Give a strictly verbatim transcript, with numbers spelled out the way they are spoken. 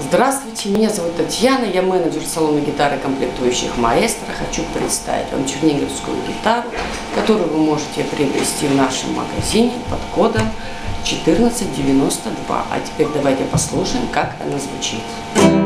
Здравствуйте, меня зовут Татьяна, я менеджер салона гитары комплектующих Маэстро. Хочу представить вам черниговскую гитару, которую вы можете приобрести в нашем магазине под кодом четырнадцать девяносто два. А теперь давайте послушаем, как она звучит.